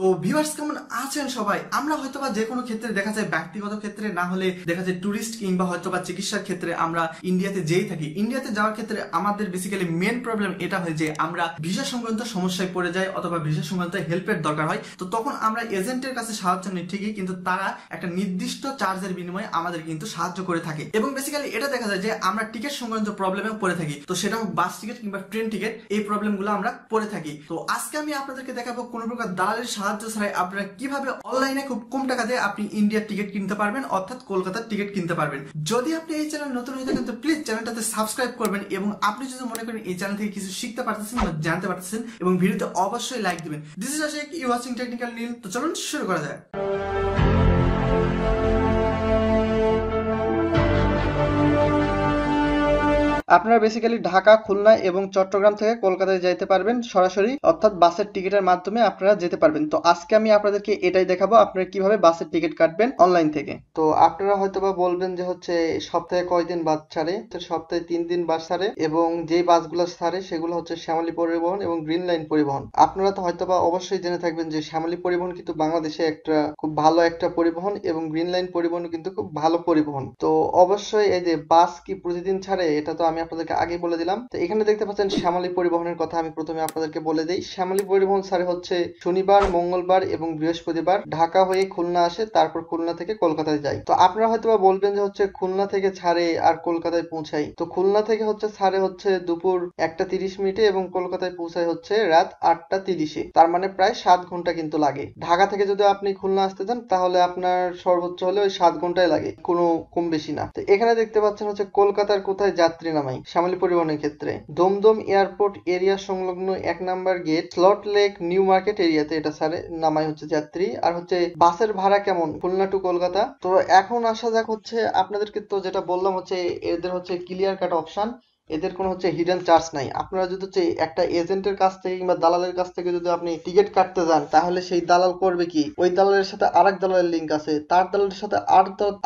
তো ভিউয়ার্স কেমন আছেন সবাই? আমরা হয়তোবা যে কোনো ক্ষেত্রে দেখা যায়, ব্যক্তিগত ক্ষেত্রে না হলে দেখা যায় টুরিস্ট কিংবা হয়তোবা চিকিৎসার ক্ষেত্রে আমরা ইন্ডিয়াতে যেই থাকি, ইন্ডিয়াতে যাওয়ার ক্ষেত্রে আমাদের বেসিক্যালি মেন প্রবলেম এটা হয় যে আমরা ভিসা সংক্রান্ত সমস্যায় পড়ে যাই অথবা ভিসা সংক্রান্ত হেল্পের দরকার হয়। তো তখন আমরা এজেন্টের কাছে সাহায্য নিই ঠিকই, কিন্তু তারা একটা নির্দিষ্ট চার্জের বিনিময়ে আমাদের কিন্তু সাহায্য করে থাকে। এবং বেসিক্যালি এটা দেখা যায় যে আমরা টিকিট সংক্রান্ত প্রবলেমে পড়ে থাকি, তো সেটা বাস টিকিট কিংবা ট্রেন টিকিট, এই প্রবলেমগুলো আমরা পড়ে থাকি। তো আজকে আমি আপনাদেরকে দেখাবো কোনো প্রকার দালালের সাহায্য ছাড়াই আপনারা কিভাবে অনলাইনে খুব কম টাকা দিয়ে আপনি ইন্ডিয়ার টিকিট কিনতে পারবেন, অর্থাৎ কলকাতার টিকিট কিনতে পারবেন। যদি আপনি এই চ্যানেল নতুন হয়ে থাকেন তো প্লিজ চ্যানেলটাতে সাবস্ক্রাইব করবেন, এবং আপনি যদি মনে করেন এই চ্যানেল থেকে কিছু শিখতে পারতেছেন বা জানতে পারতেছেন, এবং ভিডিওতে অবশ্যই লাইক দিবেন। This is Ashiq, you watching technical Neel. তো চলুন শুরু করা যায়। আপনারা বেসিক্যালি ঢাকা, খুলনা এবং চট্টগ্রাম থেকে কলকাতায় যাইতে পারবেন সরাসরি, অর্থাৎ বাসের টিকিটের মাধ্যমে আপনারা যেতে পারবেন। তো আজকে আমি আপনাদেরকে এটাই দেখাবো, আপনারা কিভাবে বাসের টিকিট কাটবেন অনলাইন থেকে। তো আপনারা হয়তোবা বলবেন যে হচ্ছে সপ্তাহে কয়দিন বাস ছাড়ে? তো সপ্তাহে 3 দিন বাস ছাড়ে, এবং যে বাসগুলো ছাড়ে সেগুলো হচ্ছে শ্যামলী পরিবহন এবং গ্রিন লাইন পরিবহন। আপনারা তো হয়তোবা অবশ্যই জেনে থাকবেন যে শ্যামলী পরিবহন কিন্তু বাংলাদেশে একটা খুব ভালো একটা পরিবহন, এবং গ্রিন লাইন পরিবহন কিন্তু খুব ভালো পরিবহন। তো অবশ্যই এই যে বাস কি প্রতিদিন ছাড়ে, এটা তো আমি আপনাদেরকে আগে বলে দিলাম। তো এখানে দেখতে পাচ্ছেন শ্যামলী পরিবহনের কথা আমি প্রথমে আপনাদেরকে বলে দেই। শ্যামলী পরিবহন ছাড়ে হচ্ছে শনিবার, মঙ্গলবার এবং বৃহস্পতিবার। ঢাকা হয়ে খুলনা আসে, তারপর খুলনা থেকে কলকাতায় যায়। তো আপনারা হয়তোবা বলবেন যে হচ্ছে খুলনা থেকে ছাড়ে আর কলকাতায় পৌঁছায়। তো খুলনা থেকে হচ্ছে ছাড়ে হচ্ছে দুপুর 1:30 মিনিটে, এবং কলকাতায় পৌঁছায় হচ্ছে রাত 8:30-এ। তার মানে প্রায় 7 ঘন্টা কিন্তু লাগে। ঢাকা থেকে যদি আপনি খুলনা আসতে চান তাহলে আপনার সর্বোচ্চ হলে ওই 7 ঘন্টায় লাগে, কোনো কম বেশি না। তো এখানে দেখতে পাচ্ছেন হচ্ছে কলকাতার কোথায় যাত্রী নামাই শ্যামলী পরিবহনের ক্ষেত্রে। দমদম এয়ারপোর্ট এরিয়া সংলগ্ন 1 নম্বর gate, Salt Lake, new market এরিয়াতে এটা ছাড়ে, নামাই হচ্ছে যাত্রী। আর হচ্ছে বাসের ভাড়া কেমন খুলনা টু কলকাতা। তো এখন আসা যাক হচ্ছে আপনাদেরকে তো যেটা বললাম হচ্ছে এদের হচ্ছে ক্লিয়ার কাট অপশন, এদের কোনো হচ্ছে হিডেন চার্জ নাই। আপনারা যদি হচ্ছে একটা এজেন্টের কাছ থেকে কিংবা দালালের কাছ থেকে যদি আপনি টিকিট কাটতে যান, তাহলে সেই দালাল করবে কি, ওই দালালের সাথে আরেক দালালের লিঙ্ক আছে, তার দালালের সাথে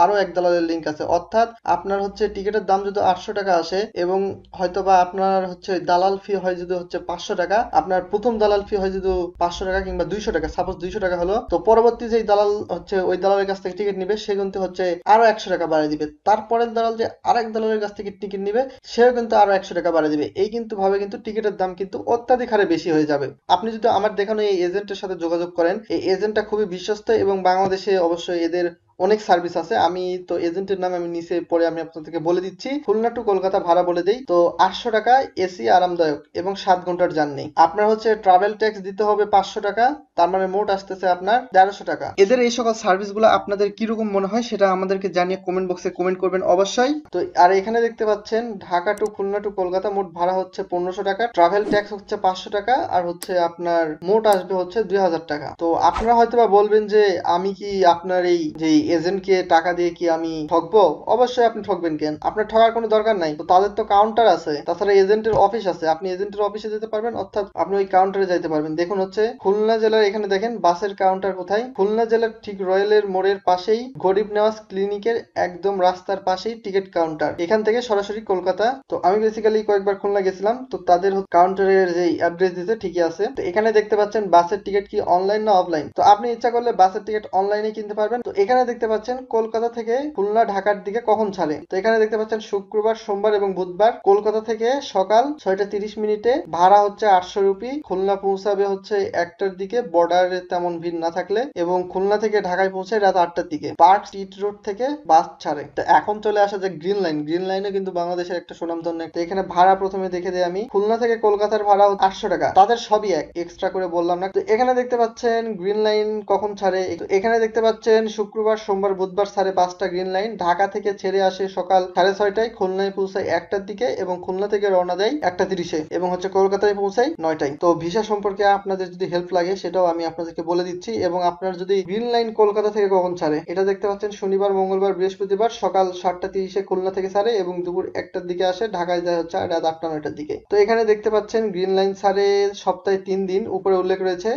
আরো এক দালালের লিঙ্ক আছে। অর্থাৎ আপনার হচ্ছে টিকিটের দাম যদি 800 টাকা আসে, এবং হয়তোবা আপনার হচ্ছে দালাল ফি হয় যদি হচ্ছে 500 টাকা, আপনার প্রথম দালাল ফি হয় যদি 500 টাকা কিংবা 200 টাকা, সাপোজ 200 টাকা হলো, তো পরবর্তী যেই দালাল হচ্ছে ওই দালালের কাছ থেকে টিকিট নিবে সে কিন্তু হচ্ছে আরো 100 টাকা বাড়িয়ে দিবে। তারপরের দালাল যে আরেক দালালের কাছ থেকে টিকিট নিবে সেও কিন্তু আরো 100 টাকা বাড়িয়ে দিবে। এই কিন্তু ভাবে কিন্তু টিকিটের দাম কিন্তু অত্যাধিক হারে বেশি হয়ে যাবে। আপনি যদি আমার দেখানো এই এজেন্টের সাথে যোগাযোগ করেন, এই এজেন্টটা খুবই বিশ্বস্ত, এবং বাংলাদেশে অবশ্যই এদের অনেক সার্ভিস আছে। আমি তো এজেন্টের নাম আমি নিচে পরে আমি আপনাদেরকে বলে দিচ্ছি। খুলনা টু কলকাতা ভাড়া বলে দেই। তো 800 টাকা, এসি আরামদায়ক এবং 7 ঘন্টার জার্নি। আপনার হচ্ছে ট্রাভেল ট্যাক্স দিতে হবে 500 টাকা, তার মানে মোট আসতেছে আপনার 1300 টাকা। এদের এই সকল সার্ভিসগুলো আপনাদের কিরকম মনে হয় সেটা আমাদেরকে জানিয়ে কমেন্ট বক্সে কমেন্ট করবেন অবশ্যই। তো আর এখানে দেখতে পাচ্ছেন ঢাকা টু খুলনা টু কলকাতা মোট ভাড়া হচ্ছে 1500 টাকা, ট্রাভেল ট্যাক্স হচ্ছে 500 টাকা, আর হচ্ছে আপনার মোট আসবে হচ্ছে 2000 টাকা। তো আপনারা হয়তোবা বলবেন যে আমি কি আপনার এই যে এজেন্টকে টাকা দিয়ে কি আমি ঠকবো? অবশ্যই আপনি ঠকবেন। কেন? আপনার ঠকার কোনো দরকার নাই। তো তাদের তো কাউন্টার আছে, তাছাড়া এজেন্টের অফিস আছে, আপনি এজেন্টের অফিসে যেতে পারবেন, অর্থাৎ আপনি ওই কাউন্টারে যাইতে পারবেন। দেখুন হচ্ছে খুলনা জেলার এখানে দেখেন বাসের কাউন্টার কোথায়, খুলনা জেলার ঠিক রয়্যালের মোড়ের পাশেই গরিব নেওয়াজ ক্লিনিকের একদম রাস্তার পাশেই টিকিট কাউন্টার, এখান থেকে সরাসরি কলকাতা। তো আমি বেসিক্যালি কয়েকবার খুলনা গেছিলাম, তো তাদের কাউন্টারের যে অ্যাড্রেস দিতে ঠিকই আছে। তো এখানে দেখতে পাচ্ছেন বাসের টিকিট কি অনলাইন না অফলাইন। তো আপনি ইচ্ছা করলে বাসের টিকিট অনলাইনে কিনতে পারবেন। তো এখানে দেখতে পাচ্ছেন কলকাতা থেকে খুলনা ঢাকার দিকে কখন ছাড়ে। তো এখানে দেখতে পাচ্ছেন শুক্রবার, সোমবার এবং বুধবার। কলকাতা থেকে সকাল 6:30 মিনিটে, ভাড়া হচ্ছে 800 রুপি। খুলনা পৌঁছাবে হচ্ছে 1টার দিকে, বর্ডারে তেমন ভিড় না থাকলে, এবং খুলনা থেকে ঢাকায় পৌঁছায় রাত 8টার দিকে। পার্ক স্ট্রিট রোড থেকে বাস ছাড়ে। তো এখন চলে আসা যে গ্রিন লাইন, গ্রিন লাইনে কিন্তু বাংলাদেশের একটা সুনামধন্য। তো এখানে ভাড়া প্রথমে দেখে দেয় আমি, খুলনা থেকে কলকাতার ভাড়া 800 টাকা, তাদের সবই এক, এক্সট্রা করে বললাম না। তো এখানে দেখতে পাচ্ছেন গ্রিন লাইন কখন ছাড়ে। এখানে দেখতে পাচ্ছেন শুক্রবার, সোমবার, বুধবার ছাড়ে 5টা গ্রিন লাইন। ঢাকা থেকে ছেড়ে আসে সকাল 6:30টায়, খুলনায় পৌঁছায় 1টার দিকে, এবং খুলনা থেকে রওনা দেয় 1:30-এ, এবং হচ্ছে কলকাতায় পৌঁছায় 9টায়। তো ভিসা সম্পর্কে আপনাদের যদি হেল্প লাগে সেটাও আমি আপনাদেরকে বলে দিচ্ছি। এবং আপনার যদি গ্রিন লাইন কলকাতা থেকে কখন ছাড়ে, এটা দেখতে পাচ্ছেন শনিবার, মঙ্গলবার, বৃহস্পতিবার সকাল 7:30-এ খুলনা থেকে ছাড়ে, এবং দুপুর 1টার দিকে আসে, ঢাকায় যায় হচ্ছে রাত 8-9টার দিকে। তো এখানে দেখতে পাচ্ছেন গ্রিন লাইন ছাড়ে সপ্তাহে 3 দিন, উপরে উল্লেখ রয়েছে।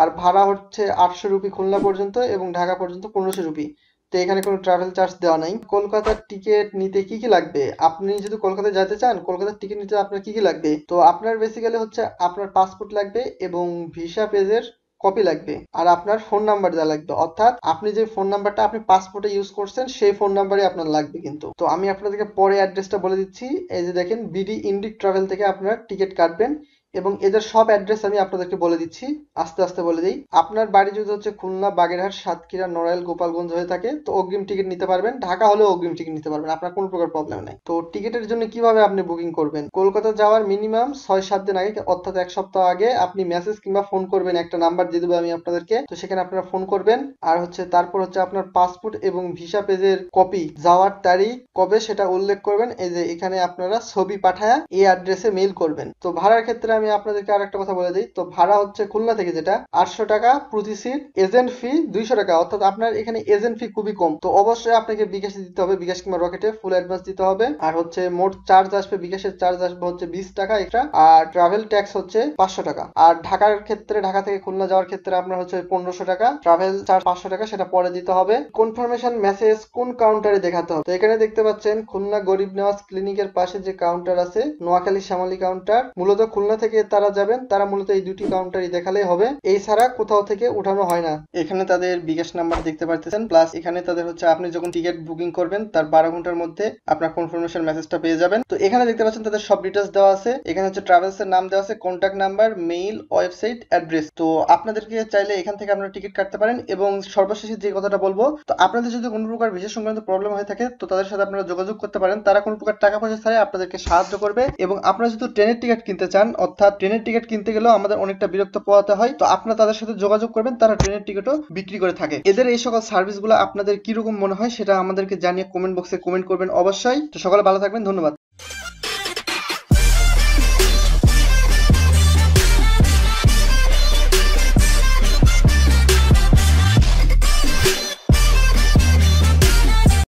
আর ভাড়া হচ্ছে 800 রুপি খুলনা পর্যন্ত, এবং ঢাকা পর্যন্ত 1500 রুপি। তো এখানে কোনো ট্রাভেল চার্জ দেওয়া নাই। কলকাতার টিকিট নিতে কি কি লাগবে? আপনি যদি কলকাতায় যেতে চান, কলকাতার টিকিট নিতে আপনার কি কি লাগবে? তো আপনার বেসিক্যালি হচ্ছে আপনার পাসপোর্ট লাগবে, এবং ভিসা পেজের কপি লাগবে আর আপনার ফোন নাম্বার যা লাগবে অর্থাৎ আপনি যে ফোন নাম্বারটা আপনি পাসপোর্টে ইউজ করছেন সেই ফোন নাম্বারই আপনার লাগবে কিন্তু। তো আমি আপনাদেরকে পরে অ্যাড্রেসটা বলে দিচ্ছি। এই যে দেখেন বিডি ইন্ডিক ট্রাভেল থেকে আপনারা টিকিট কাটবেন এবং এদের সব অ্যাড্রেস আমি আপনাদেরকে বলে দিচ্ছি, আস্তে আস্তে বলে দিই। আপনার বাড়ি যদি হচ্ছে খুলনা, বাগেরহাট, সাতক্ষীরা, নড়াইল, গোপালগঞ্জ হয়ে থাকে তো অগ্রিম টিকিট নিতে পারবেন, ঢাকা হলেও অগ্রিম টিকিট নিতে পারবেন, আপনার কোনো প্রকার প্রবলেম নাই। তো টিকিটের জন্য কিভাবে আপনি বুকিং করবেন, কলকাতা যাওয়ার মিনিমাম 6-7 দিন আগে অর্থাৎ 1 সপ্তাহ আগে আপনি মেসেজ কিংবা ফোন করবেন, একটা নাম্বার দিয়ে দেবো আমি আপনাদেরকে, তো সেখানে আপনারা ফোন করবেন। আর হচ্ছে তারপর হচ্ছে আপনার পাসপোর্ট এবং ভিসা পেজের কপি, যাওয়ার তারিখ কবে সেটা উল্লেখ করবেন, এই যে এখানে আপনারা ছবি পাঠায় এই অ্যাড্রেসে মেইল করবেন। তো ভাড়ার ক্ষেত্রে আমি আপনাদেরকে আর একটা কথা বলে দিই। তো ভাড়া হচ্ছে খুলনা থেকে যেটা 800 টাকা প্রতি সিট, এজেন্ট ফি 200 টাকা, অর্থাৎ আপনার এখানে এজেন্ট ফি খুবই কম। তো অবশ্যই আপনাকে বিকাশে দিতে হবে, বিকাশ কিংবা রকেটে ফুল অ্যাডভান্স দিতে হবে। আর হচ্ছে মোট চার্জ আসবে, বিকাশের চার্জ আসবে হচ্ছে 20 টাকা এক্সট্রা, আর ট্রাভেল ট্যাক্স হচ্ছে 500 টাকা। আর ঢাকার ক্ষেত্রে, ঢাকা থেকে খুলনা যাওয়ার ক্ষেত্রে আপনার হচ্ছে 1500 টাকা ট্রাভেল চার্জ, 500 টাকা সেটা পরে দিতে হবে। কনফার্মেশন মেসেজ কোন কাউন্টারে দেখাতে হবে, তো এখানে দেখতে পাচ্ছেন খুলনা গরিব নওয়াজ ক্লিনিকের পাশে যে কাউন্টার আছে নোয়াখালী শ্যামলী কাউন্টার, মূলত খুলনা থেকে তারা যাবেন, তারা মূলত এই দুটি কাউন্টারই দেখালেই হবে, এই ছাড়া কোথাও থেকে উঠানো হয় না। এখানে তাদের বিকাশ নাম্বার দেখতে পাচ্ছেন, প্লাস এখানে তাদের হচ্ছে আপনি যখন টিকিট বুকিং করবেন তার 12 ঘন্টার মধ্যে আপনার কনফার্মেশন মেসেজটা পেয়ে যাবেন। তো এখানে দেখতে পাচ্ছেন তাদের সব ডিটেলস দেওয়া আছে, এখানে হচ্ছে ট্রাভেলস এর নাম দেওয়া আছে, contact number, mail, website, address. তো আপনাদেরকে চাইলে এখান থেকে আপনারা টিকিট কাটতে পারেন। এবং সর্বশেষে যে কথাটা বলবো, তো আপনাদের যদি কোনো প্রকার ভিসা সংক্রান্ত প্রবলেম হয়ে থাকে তো তাদের সাথে আপনারা যোগাযোগ করতে পারেন, তারা কোনো প্রকার টাকা পয়সা ছাড়াই আপনাদেরকে সাহায্য করবে। এবং আপনারা যদি ট্রেনের টিকিট কিনতে চান, অর্থাৎ ট্রেনের টিকিট কিনতে গেলেও আমাদের অনেকটা বিরক্ত পোহাতে হয়, তো আপনারা তাদের সাথে যোগাযোগ করবেন, তারা ট্রেনের টিকিটও বিক্রি করে থাকে। এদের এই সকল সার্ভিসগুলো আপনাদের কিরকম মনে হয় সেটা আমাদেরকে জানিয়ে কমেন্ট বক্সে কমেন্ট করবেন অবশ্যই। তো সকলে ভালো থাকবেন, ধন্যবাদ।